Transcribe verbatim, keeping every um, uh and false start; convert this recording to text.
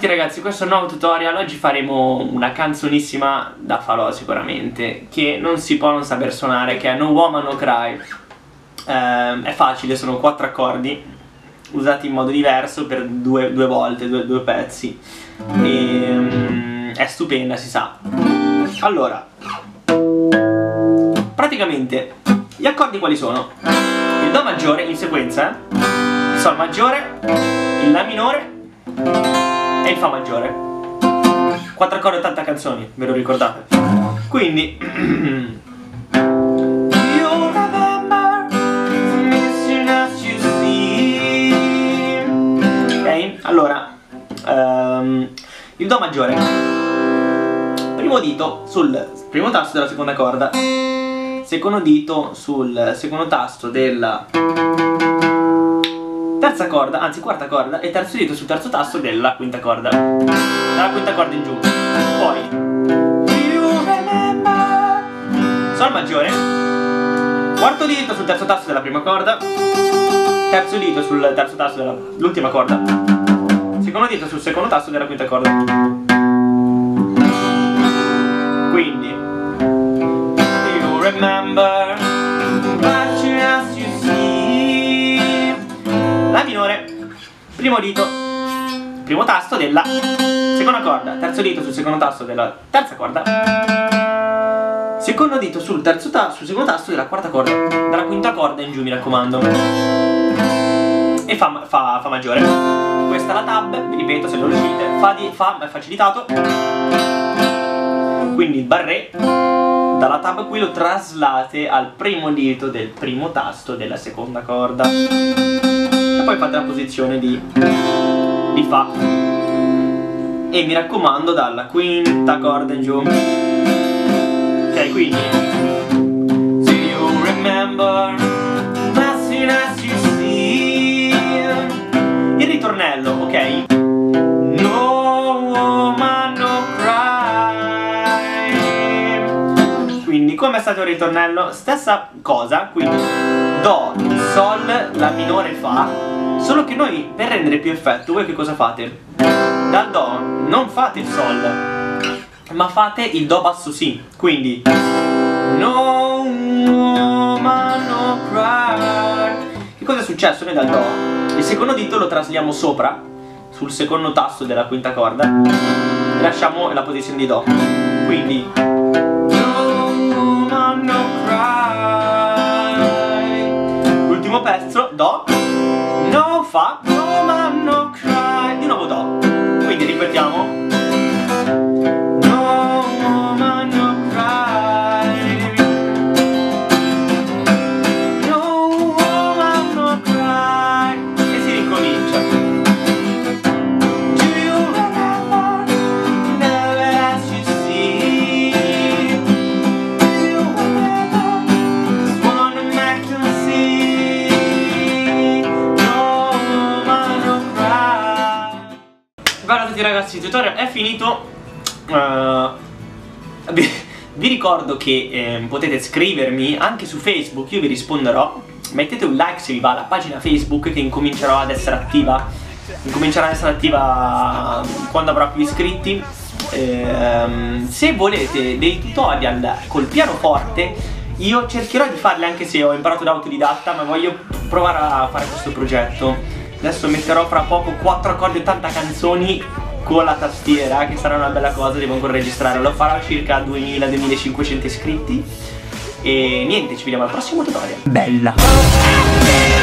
tutti ragazzi, questo è un nuovo tutorial. Oggi faremo una canzonissima da Falò sicuramente, che non si può non saper suonare, che è No Woman, No Cry. eh, È facile, sono quattro accordi usati in modo diverso per due, due volte, due, due pezzi e, um, è stupenda, si sa. Allora, praticamente gli accordi quali sono? Il Do maggiore in sequenza, eh? il Sol maggiore, il La minore e il Fa maggiore. Quattro accordi e ottanta canzoni, ve lo ricordate? Quindi you remember the mission as you see. Ok? Allora um, il Do maggiore, primo dito sul primo tasto della seconda corda, secondo dito sul secondo tasto della terza corda, anzi quarta corda, e terzo dito sul terzo tasto della quinta corda, dalla quinta corda in giù. Poi you remember Sol maggiore, quarto dito sul terzo tasto della prima corda, terzo dito sul terzo tasto dell'ultima corda, secondo dito sul secondo tasto della quinta corda. Quindi you remember La minore, primo dito, primo tasto della seconda corda, terzo dito sul secondo tasto della terza corda, secondo dito sul, terzo ta sul secondo tasto della quarta corda, dalla quinta corda in giù, mi raccomando. E fa, fa, fa maggiore. Questa è la tab, vi ripeto se non riuscite, fa, di, fa è facilitato. Quindi il barré dalla tab qui lo traslate al primo dito del primo tasto della seconda corda. Poi fate la posizione di, di Fa, e mi raccomando dalla quinta corda in giù. Ok, quindi do you remember as soon as you see. Il ritornello, ok? No woman, no cry. Quindi come è stato il ritornello? Stessa cosa, quindi Do, Sol, La minore, Fa. Solo che noi, per rendere più effetto, voi che cosa fate? Dal Do non fate il Sol, ma fate il Do basso Si. Quindi No woman, no cry. Che cosa è successo? Noi dal Do il secondo dito lo trasliamo sopra, sul secondo tasto della quinta corda, e lasciamo la posizione di Do. Quindi No woman, no cry. Ultimo pezzo, Do, No Fa, No man, no cry. Di nuovo Do. Quindi ripetiamo No woman, no cry. No woman, no cry. E si ricomincia. Do you remember never as you see. Do you remember this one I can see. Guardate tutti ragazzi, il tutorial è finito. uh, vi, vi ricordo che eh, potete scrivermi anche su Facebook, io vi risponderò. Mettete un like se vi va alla pagina Facebook, che incomincerò ad essere attiva. Incomincerà ad essere attiva quando avrò più iscritti. Eh, se volete dei tutorial col pianoforte, io cercherò di farli, anche se ho imparato da autodidatta, ma voglio provare a fare questo progetto. Adesso metterò fra poco quattro accordi e ottanta canzoni con la tastiera, che sarà una bella cosa, devo ancora registrare. Lo farò circa duemila duemilacinquecento iscritti. E niente, ci vediamo al prossimo tutorial. Bella!